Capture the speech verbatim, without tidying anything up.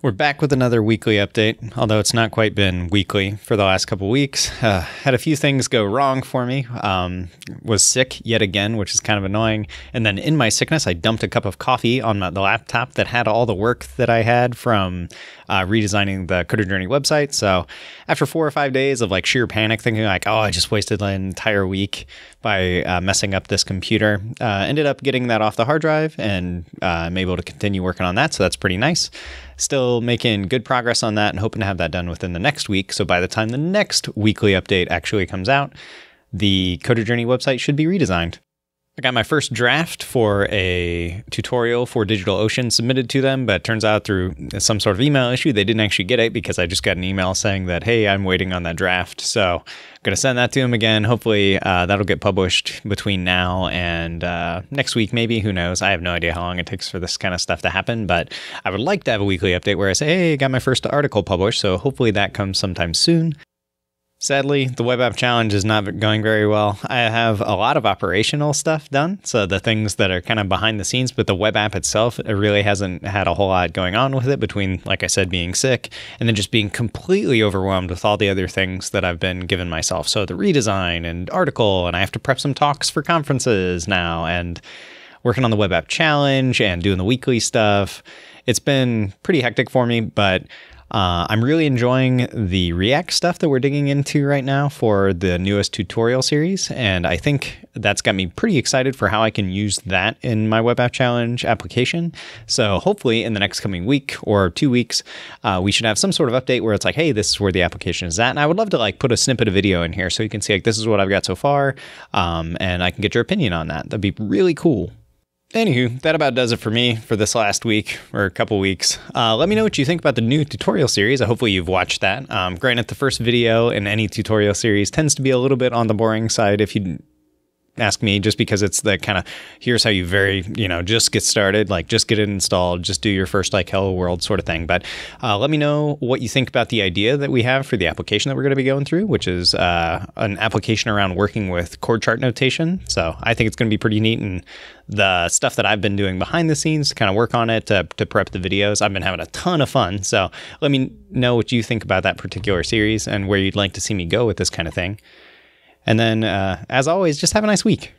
We're back with another weekly update, although it's not quite been weekly for the last couple weeks. Uh, had a few things go wrong for me. Um, was sick yet again, which is kind of annoying. And then in my sickness, I dumped a cup of coffee on my, the laptop that had all the work that I had from uh, redesigning the Coder Journey website. So after four or five days of like sheer panic, thinking like, oh, I just wasted an entire week by uh, messing up this computer, uh, ended up getting that off the hard drive, and uh, I'm able to continue working on that. So that's pretty nice. Still making good progress on that and hoping to have that done within the next week. So by the time the next weekly update actually comes out, the Coder Journey website should be redesigned. I got my first draft for a tutorial for DigitalOcean submitted to them, but it turns out through some sort of email issue, they didn't actually get it because I just got an email saying that, hey, I'm waiting on that draft. So I'm going to send that to them again. Hopefully uh, that'll get published between now and uh, next week, maybe. Who knows? I have no idea how long it takes for this kind of stuff to happen, but I would like to have a weekly update where I say, hey, I got my first article published. So hopefully that comes sometime soon. Sadly, the Web App Challenge is not going very well. I have a lot of operational stuff done, so the things that are kind of behind the scenes, but the web app itself, it really hasn't had a whole lot going on with it between, like I said, being sick and then just being completely overwhelmed with all the other things that I've been given myself. So the redesign and article, and I have to prep some talks for conferences now, and working on the Web App Challenge and doing the weekly stuff. It's been pretty hectic for me, but Uh, I'm really enjoying the React stuff that we're digging into right now for the newest tutorial series, and I think that's got me pretty excited for how I can use that in my Web App Challenge application. So hopefully in the next coming week or two weeks, uh, we should have some sort of update where it's like, hey, this is where the application is at. And I would love to like put a snippet of video in here so you can see like this is what I've got so far, um, and I can get your opinion on that. That'd be really cool. Anywho, that about does it for me for this last week or a couple weeks. Uh, let me know what you think about the new tutorial series. Hopefully you've watched that. Um, granted, the first video in any tutorial series tends to be a little bit on the boring side if you ask me, just because it's the kind of, here's how you very, you know, just get started, like just get it installed, just do your first like hello world sort of thing. But uh, let me know what you think about the idea that we have for the application that we're going to be going through, which is uh, an application around working with chord chart notation. So I think it's going to be pretty neat, and the stuff that I've been doing behind the scenes to kind of work on it, to, to prep the videos, I've been having a ton of fun. So let me know what you think about that particular series and where you'd like to see me go with this kind of thing. And then, uh, as always, just have a nice week.